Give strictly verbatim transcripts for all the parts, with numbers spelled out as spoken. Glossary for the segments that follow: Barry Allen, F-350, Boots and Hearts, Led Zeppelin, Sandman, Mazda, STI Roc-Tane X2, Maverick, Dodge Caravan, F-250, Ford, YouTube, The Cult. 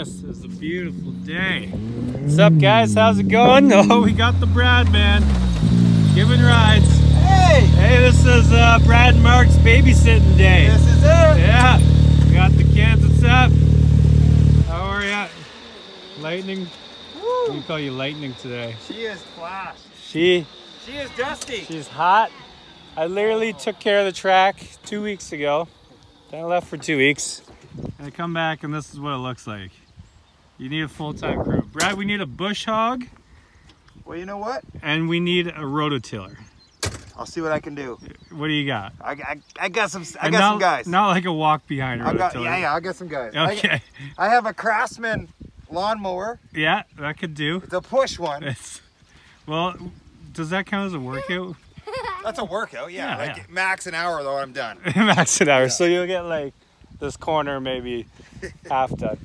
This is a beautiful day. What's up, guys? How's it going? Oh, we got the Brad man giving rides. Hey! Hey, this is uh, Brad and Mark's babysitting day. This is it. Yeah. Got the Kansas up. How are ya? Lightning. Woo. We call you Lightning today. She is flash. She. She is dusty. She's hot. I literally took care of the track two weeks ago. Then I left for two weeks. And I come back and this is what it looks like. You need a full-time crew. Brad, we need a bush hog. Well, you know what? And we need a rototiller. I'll see what I can do. What do you got? I, I, I got some I and got not, some guys. Not like a walk behind rototiller. I got, yeah, yeah, I got some guys. Okay. I, I have a Craftsman lawnmower. Yeah, that could do. It's a push one. It's, well, does that count as a workout? That's a workout, yeah. yeah, like, yeah. Max an hour though, I'm done. Max an hour, yeah. So you'll get like this corner maybe half done.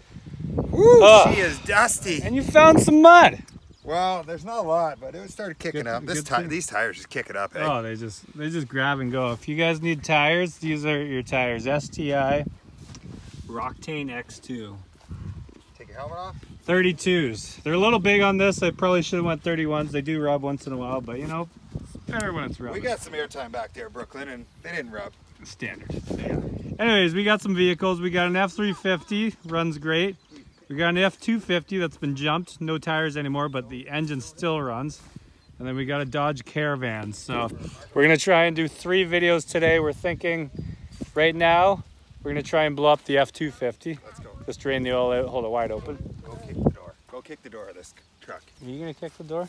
Woo, oh. She is dusty. And you found some mud. Well, there's not a lot, but it started kicking good, up. This ti thing. These tires just kick it up, eh? Oh, they just they just grab and go. If you guys need tires, these are your tires. S T I Roc-Tane X two. Take your helmet off. thirty-twos. They're a little big on this. I probably should have went thirty-ones. They do rub once in a while, but you know, better when it's rubbing. We got some airtime back there, Brooklyn, and they didn't rub. Standard. Yeah. Anyways, we got some vehicles. We got an F three fifty, runs great. We got an F two fifty that's been jumped, no tires anymore, but the engine still runs. And then we got a Dodge Caravan. So we're gonna try and do three videos today. We're thinking right now, we're gonna try and blow up the F two fifty. Let's go. Just drain the oil out, hold it wide open. Go kick the door. Go kick the door of this truck. Are you gonna kick the door?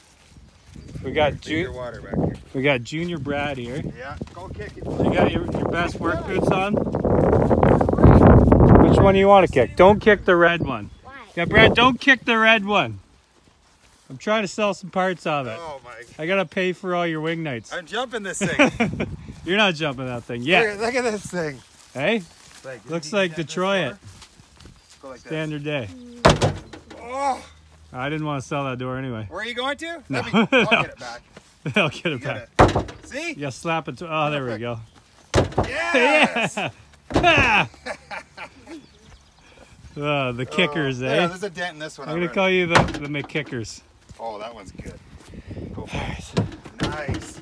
We got junior water back here. We got Junior Brad here. Yeah, go kick it. You got your, your best work boots on. Which one do you want to kick? Don't kick the red one. Why? Yeah, Brad, don't kick the red one. I'm trying to sell some parts of it. Oh my! I gotta pay for all your wing nights. I'm jumping this thing. You're not jumping that thing yet. Look, look at this thing. Hey, like, looks like Detroit. Like Standard day. Oh. I didn't want to sell that door anyway. Where are you going to? No. Be, I'll get it back. I'll get it you back. It. See? Yeah, slap it. To, oh, there we go. Yes! Yeah! uh, the kickers, oh, eh? Yeah, there's a dent in this one. I'm going to call you the, the McKickers. Oh, that one's good. Go for it. Nice.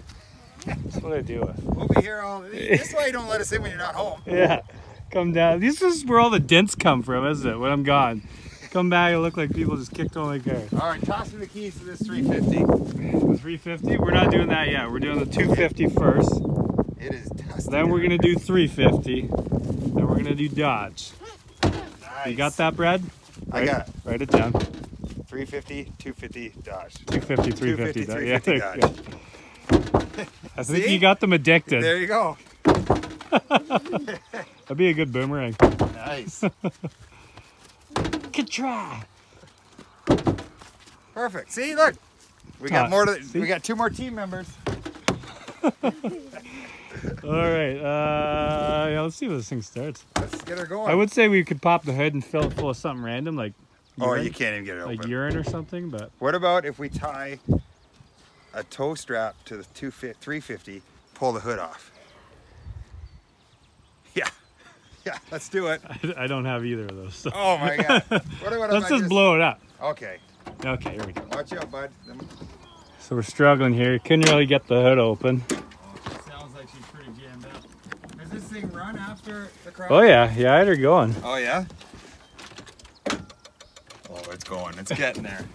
That's what I do with. We'll be here all day. This way you don't let us in when you're not home. Yeah. Come down. This is where all the dents come from, isn't it? When I'm gone. Come back and look like people just kicked all their cars. All right, toss me the keys to this three fifty. The three fifty? We're not doing that yet. We're doing the two fifty first. It is dusty. Then we're going to do three fifty. Then we're going to do Dodge. Nice. You got that, Brad? Write, I got it. Write it down. three fifty, two fifty, Dodge. two fifty, three fifty, Dodge. Yeah, Dodge. I think See? You got them addicted. There you go. That'd be a good boomerang. Nice. Could try. Perfect. See, look, we got uh, more. To, we got two more team members. All right. Uh, yeah, let's see where this thing starts. Let's get her going. I would say we could pop the hood and fill it full of something random, like urine, oh, you can't even get it open. Like urine or something. But what about if we tie a tow strap to the two fifty, three fifty, pull the hood off? Yeah. Yeah, let's do it. I, I don't have either of those. So. Oh my god. What, what let's just, just blow it up. Okay. Okay, here we go. Watch out, bud. So we're struggling here. Couldn't really get the hood open. Oh, sounds like she's pretty jammed up. Does this thing run after the crowd? Oh yeah, yeah, I had her going. Oh yeah? Oh, it's going. It's getting there.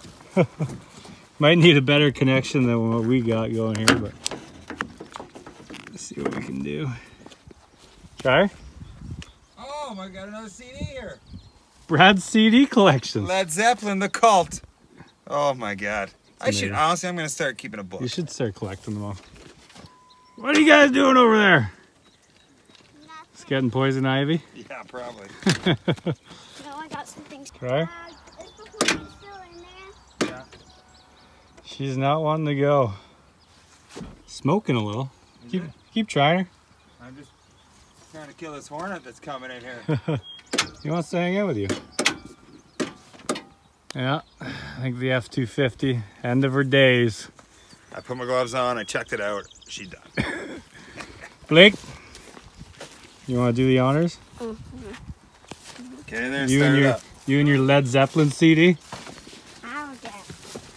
Might need a better connection than what we got going here, but let's see what we can do. Try her? Oh, I got another C D here. Brad's C D collection. Led Zeppelin, The Cult. Oh my god. I should, honestly, I'm going to start keeping a book. You should start collecting them all. What are you guys doing over there? Nothing. It's getting poison ivy? Yeah, probably. No, I got some things. Try? Uh, it's still in there. Yeah. She's not wanting to go. Smoking a little. Is keep it? Keep trying her. I'm just trying to kill this hornet that's coming in here. He wants to hang out with you. Yeah, I think the F two fifty, end of her days. I put my gloves on, I checked it out, she done. Blake, you want to do the honors? Mm-hmm. Okay, there, you start and your, it up. You and your Led Zeppelin C D?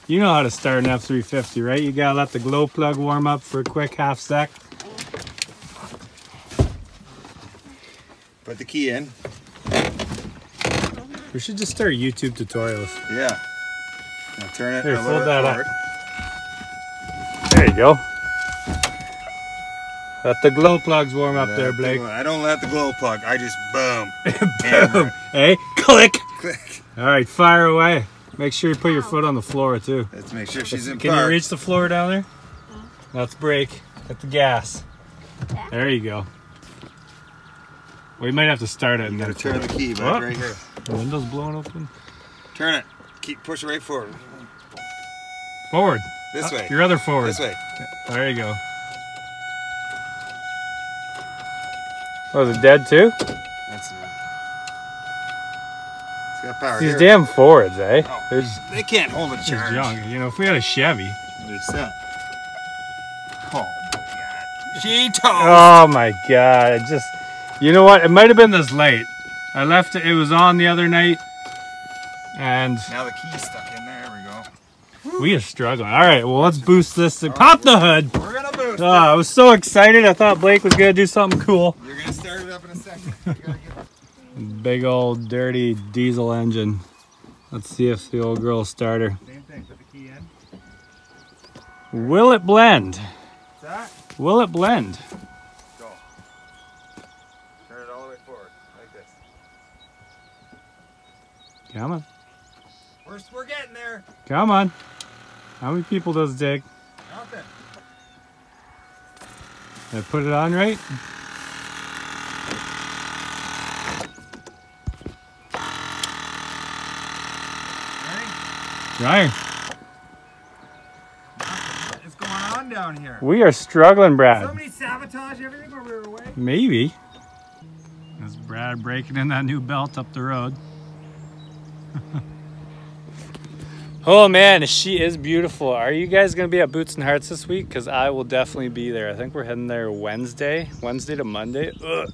You know how to start an F three fifty, right? You gotta let the glow plug warm up for a quick half sec. Put the key in. We should just start YouTube tutorials. Yeah. Now turn it Here, a little bit forward. Up. There you go. Let the glow plugs warm up let there, Blake. The, I don't let the glow plug. I just boom. Boom. Hey, click. Click. All right, fire away. Make sure you put your foot on the floor too. Let's make sure she's in. Can park. you reach the floor down there? Yeah. Let's brake. Hit the gas. Yeah. There you go. We might have to start it. You gotta turn the key back right here. The window's blown open. Turn it. Keep pushing right forward. Forward. This way. Your other forward. This way. There you go. Oh, is it dead too? That's it. It's got power. These here. damn Fords, eh? Oh, they can't hold a charge. Young. You know, if we had a Chevy. What's that? Oh my God. She told. Oh my God! It just. You know what? It might have been this late. I left it, it was on the other night, and... Now the key's stuck in there, there we go. We are struggling. All right, well, let's boost this thing. Right. Pop the hood! We're gonna boost it! Oh, I was so excited, I thought Blake was gonna do something cool. You're gonna start it up in a second. You gotta get... Big old dirty diesel engine. Let's see if the old girl starter. Same thing, put the key in. Will it blend? What's that? Will it blend? Come on. We're, we're getting there. Come on. How many people does it take? Nothing. Did I put it on right? Ready? Dryer. Nothing is going on down here. We are struggling, Brad. Did somebody sabotage everything while we were away? Maybe. That's Brad breaking in that new belt up the road. Oh man, she is beautiful. Are you guys gonna be at Boots and Hearts this week? Because I will definitely be there. I think we're heading there Wednesday Wednesday to Monday. Ugh.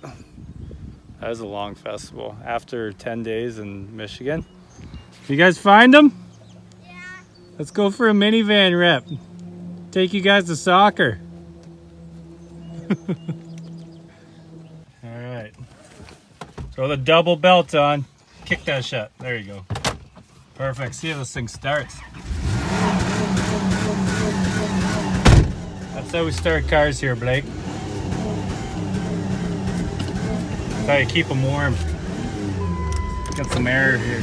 That was a long festival after ten days in Michigan. You guys find them? Yeah. Let's go for a minivan rep, take you guys to soccer. All right, throw the double belt on. Kick that shut. There you go. Perfect. See how this thing starts. That's how we start cars here, Blake. That's how you keep them warm. Got some air here.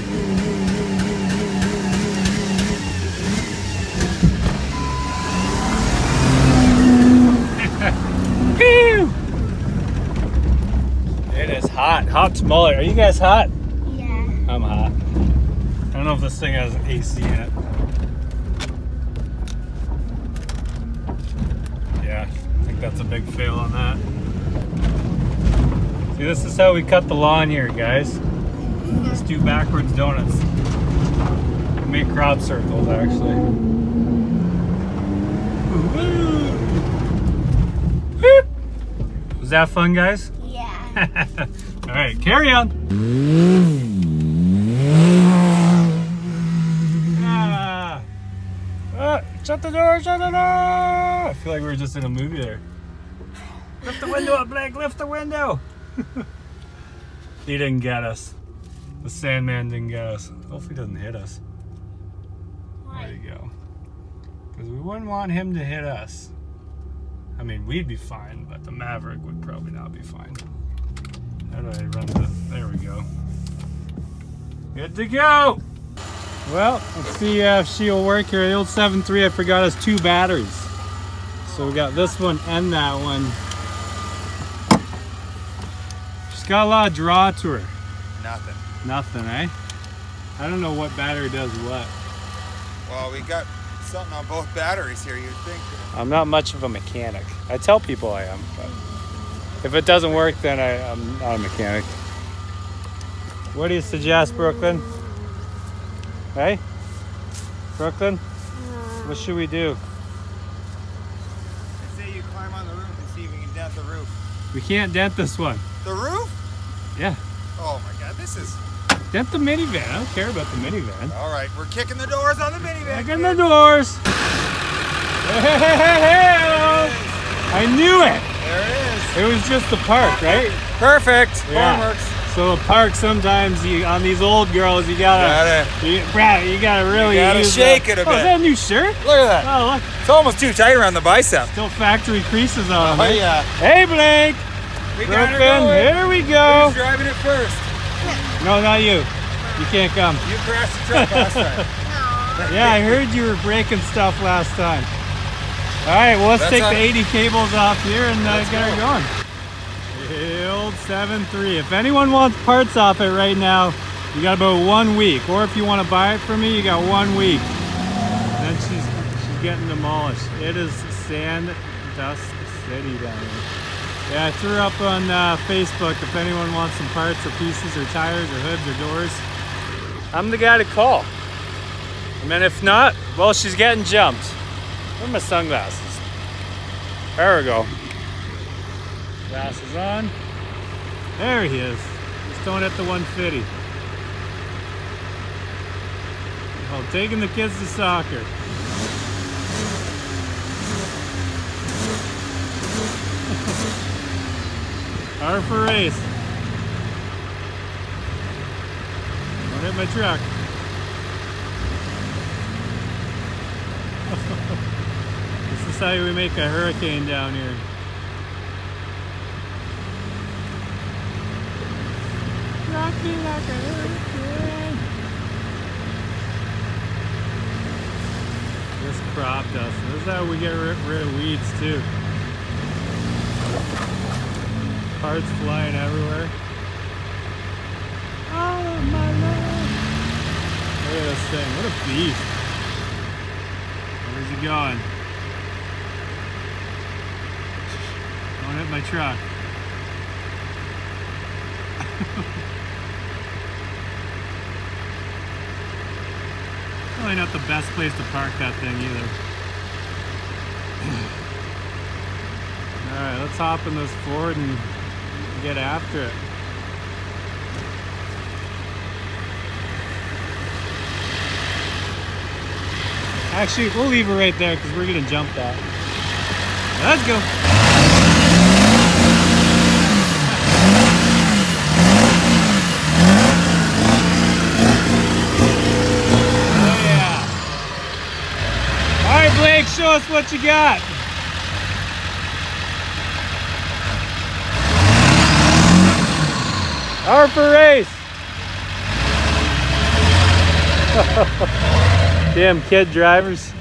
It is hot. Hot smoller. Are you guys hot? I'm hot. I don't know if this thing has an A C in it. Yeah, I think that's a big fail on that. See, this is how we cut the lawn here, guys. Just do backwards donuts. We make crop circles, actually. Was that fun, guys? Yeah. All right, carry on. Shut the door, shut the door! I feel like we were just in a movie there. Lift the window up, Blake, lift the window! He didn't get us. The Sandman didn't get us. Hopefully he doesn't hit us. Why? There you go. Because we wouldn't want him to hit us. I mean, we'd be fine, but the Maverick would probably not be fine. How do I run this? There we go. Good to go! Well, let's see uh, if she'll work here. The old seven three, I forgot, has two batteries. So we got this one and that one. She's got a lot of draw to her. Nothing. Nothing, eh? I don't know what battery does what. Well, we got something on both batteries here, you'd think. I'm not much of a mechanic. I tell people I am, but if it doesn't work, then I, I'm not a mechanic. What do you suggest, Brooklyn? Hey, Brooklyn, what should we do? I say you climb on the roof and see if we can dent the roof. We can't dent this one. The roof? Yeah. Oh my God, this is That's the minivan. I don't care about the minivan. All right, we're kicking the doors on the minivan. Kicking the doors. Hey, hey, hey, hey, hey. I knew it. There it is. It was just the park, right? Perfect. Yeah. Homeworks. So a park sometimes you, on these old girls you gotta, you gotta, you, Brad, you gotta really you gotta shake the, it a bit. Oh, is that a new shirt? Look at that. Oh, look. It's almost too tight around the bicep. Still factory creases on. Oh right? Yeah. Hey Blake. We got her going. Here we go. Who's driving it first? No, not you. You can't come. You crashed the truck last time. Yeah, I heard you were breaking stuff last time. All right, well let's That's take the eighty cables off here and uh, get her going. Old seven three. If anyone wants parts off it right now, you got about one week. Or if you want to buy it from me, you got one week. Then she's she's getting demolished. It is sand dust city down here. Yeah, I threw up on uh, Facebook if anyone wants some parts or pieces or tires or hoods or doors. I'm the guy to call. And then if not, well, she's getting jumped. Where are my sunglasses? There we go. Glasses on. There he is. He's throwing at the one fifty. Well, taking the kids to soccer. R for race. Don't hit my truck. This is how we make a hurricane down here. Rock me like a hurricane. This crop dust. This is how we get rid, rid of weeds too. Parts flying everywhere. All of my love. Look at this thing. What a beast. Where's he going? Don't hit my truck. Probably not the best place to park that thing either. Alright, let's hop in this Ford and get after it. Actually, we'll leave her right there because we're going to jump that. Let's go! Show us what you got. Hour for race. Damn kid drivers.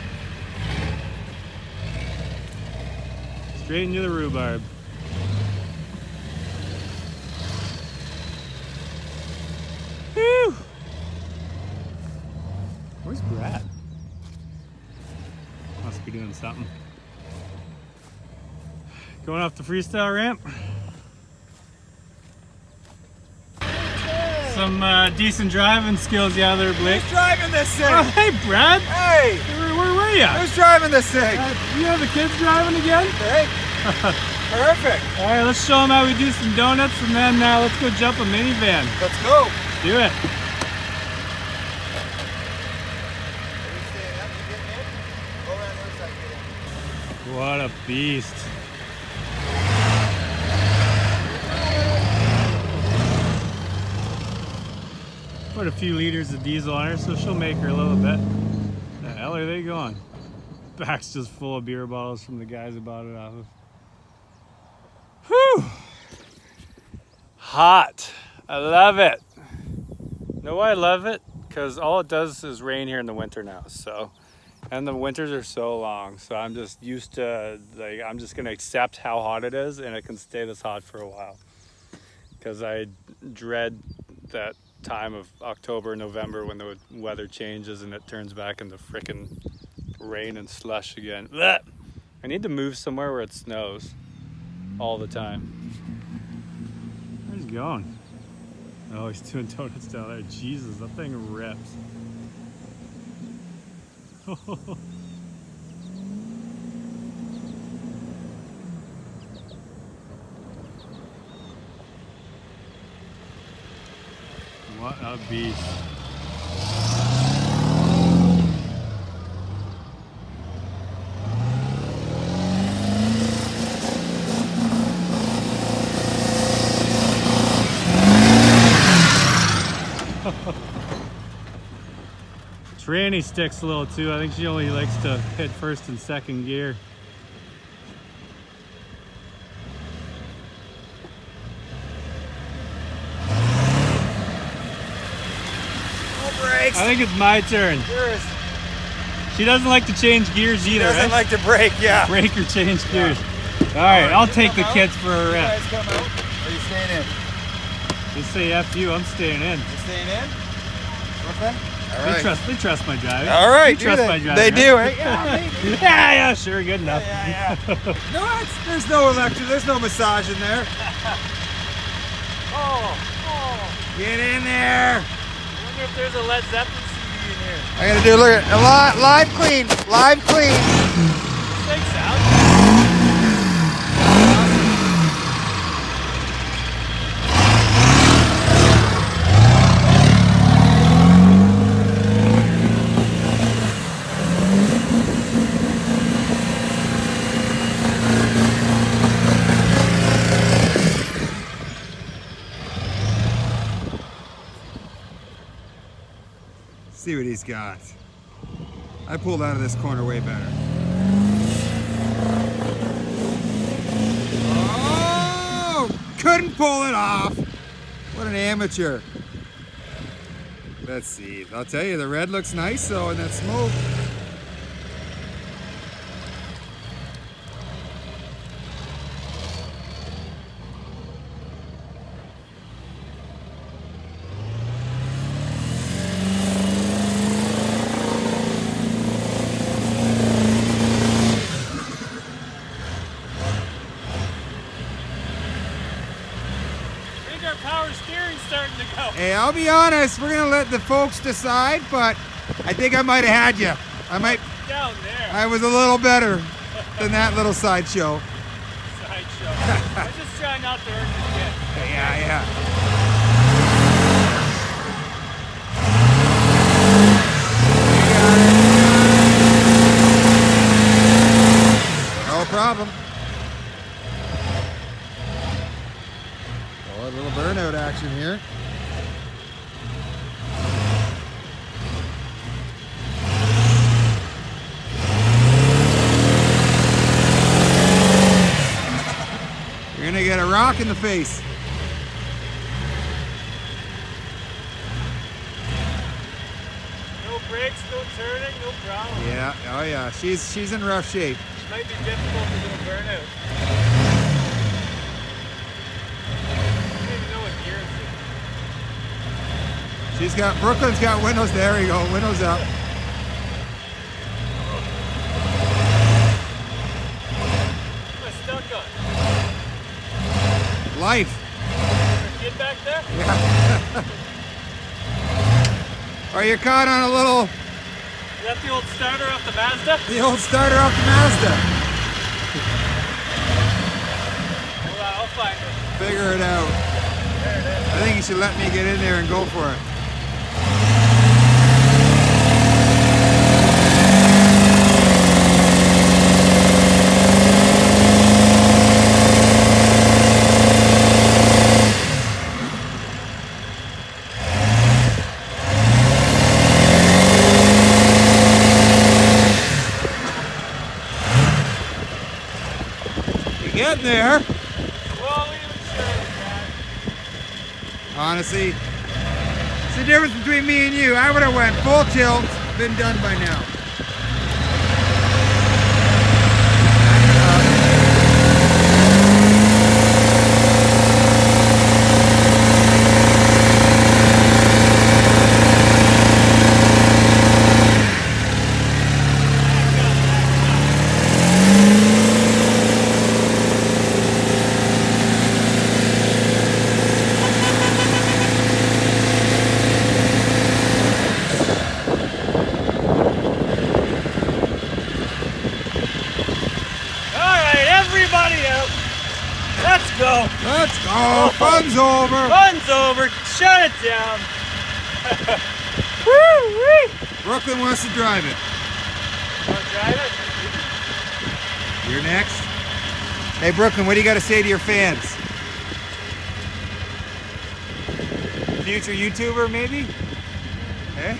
Straight into the rhubarb. Whew. Where's Brad? Must be doing something. Going off the freestyle ramp. Hey. Some uh, decent driving skills, yeah, there, Blake. Who's driving this thing? Oh, hey, Brad. Hey. Where, where were you? Who's driving this thing? Uh, you have the kids driving again? Hey. Perfect. All right, let's show them how we do some donuts, and then uh, let's go jump a minivan. Let's go. Do it. What a beast. Put a few liters of diesel on her, so she'll make her a little bit. The hell are they going? Back's just full of beer bottles from the guys who bought it off of. Whew! Hot. I love it. You know why I love it? Because all it does is rain here in the winter now, so. And the winters are so long, so I'm just used to, like, I'm just gonna accept how hot it is, and it can stay this hot for a while. Because I dread that time of October, November when the weather changes and it turns back into frickin' rain and slush again. Blech! I need to move somewhere where it snows all the time. Where's he going? Oh, he's doing donuts down there. Jesus, that thing rips. What a beast. Tranny sticks a little too. I think she only likes to hit first and second gear. I think it's my turn. Yours. She doesn't like to change gears either. She doesn't right? like to brake, yeah. Brake or change gears. Yeah. All right, I'll take the out? kids for a rest. You guys come out, or are you staying in? Just say F you, I'm staying in. You staying in? Okay. All right. They trust, they trust my driving. All right, they trust they? my driving. They do, right? Yeah, yeah, yeah, sure, good enough. Yeah, yeah, yeah. No, it's, there's no electric, there's no massage in there. Oh, oh. Get in there. If there's a Led Zeppelin C D in here. I gotta do look at a lot live clean, live clean. Thanks, Al. See what he's got. I pulled out of this corner way better. Oh, couldn't pull it off. What an amateur. Let's see. I'll tell you, the red looks nice though in that smoke. Hey, I'll be honest, we're gonna let the folks decide, but I think I might have had you. I might. Down there. I was a little better than that little sideshow. Sideshow. I just try not to hurt the kid. Okay? Yeah, yeah. You got it. No problem. Oh, a little burnout action here. You're gonna get a rock in the face. No brakes, no turning, no problem. Yeah, oh yeah, she's she's in rough shape. She might be difficult to do a burnout. I don't even know what gear it's in. She's got, Brooklyn's got windows, there you go, windows up. Life. Get back there? Yeah. Are you caught on a little... Is that the old starter off the Mazda? The old starter off the Mazda. Hold on, I'll find it. Figure it out. There it is. I think you should let me get in there and go for it. Get there. Well, we sure, honestly, it's the difference between me and you. I would have went full tilt, been done by now. Let's go. Let's go. Fun's over. Fun's over. Shut it down. Brooklyn wants to drive it. Want to drive it? You're next. Hey Brooklyn, what do you got to say to your fans? Future YouTuber maybe? Eh?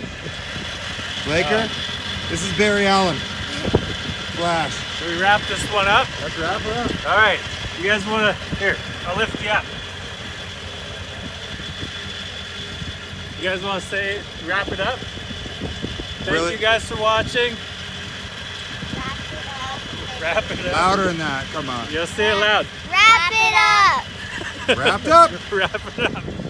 Laker? Uh, this is Barry Allen. Flash. Should we wrap this one up? Let's wrap it up. All right. You guys want to... Here, I'll lift you up. You guys want to say wrap it up? Thank really? you guys for watching. Wrap it up. Wrap it up. Louder than that. Come on. You'll say it loud. Wrap it up. Wrapped up. Wrap it up.